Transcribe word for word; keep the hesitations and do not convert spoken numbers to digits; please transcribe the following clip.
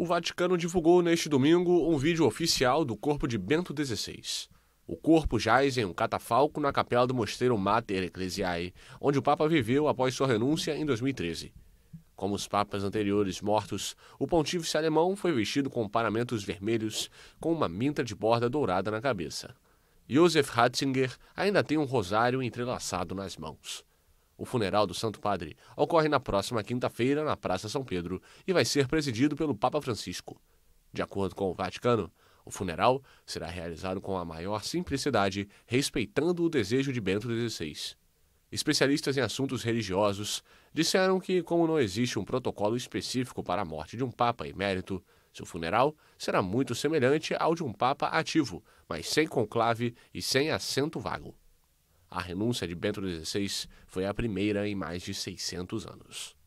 O Vaticano divulgou neste domingo um vídeo oficial do corpo de Bento dezesseis. O corpo jaz em um catafalco na capela do mosteiro Mater Ecclesiae, onde o Papa viveu após sua renúncia em dois mil e treze. Como os papas anteriores mortos, o pontífice alemão foi vestido com paramentos vermelhos, com uma minta de borda dourada na cabeça. Joseph Ratzinger ainda tem um rosário entrelaçado nas mãos. O funeral do Santo Padre ocorre na próxima quinta-feira na Praça São Pedro e vai ser presidido pelo Papa Francisco. De acordo com o Vaticano, o funeral será realizado com a maior simplicidade, respeitando o desejo de Bento dezesseis. Especialistas em assuntos religiosos disseram que, como não existe um protocolo específico para a morte de um Papa emérito, seu funeral será muito semelhante ao de um Papa ativo, mas sem conclave e sem assento vago. A renúncia de Bento dezesseis foi a primeira em mais de seiscentos anos.